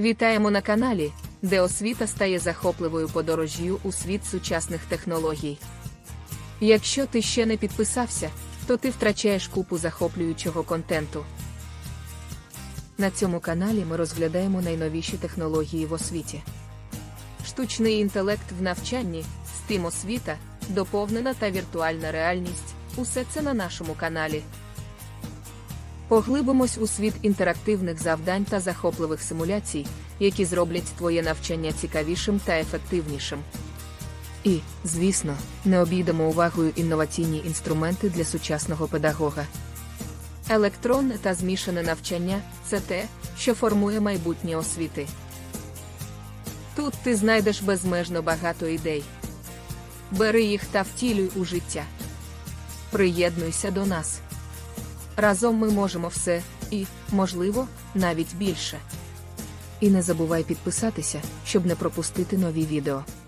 Вітаємо на каналі, де освіта стає захопливою подорожжю у світ сучасних технологій. Якщо ти ще не підписався, то ти втрачаєш купу захоплюючого контенту. На цьому каналі ми розглядаємо найновіші технології в освіті. Штучний інтелект в навчанні, STEAM-освіта, доповнена та віртуальна реальність – усе це на нашому каналі. Поглибимось у світ інтерактивних завдань та захопливих симуляцій, які зроблять твоє навчання цікавішим та ефективнішим. І, звісно, не обійдемо увагою інноваційні інструменти для сучасного педагога. Електронне та змішане навчання – це те, що формує майбутнє освіти. Тут ти знайдеш безмежно багато ідей. Бери їх та втілюй у життя. Приєднуйся до нас. Разом ми можемо все, і, можливо, навіть більше. І не забувай підписатися, щоб не пропустити нові відео.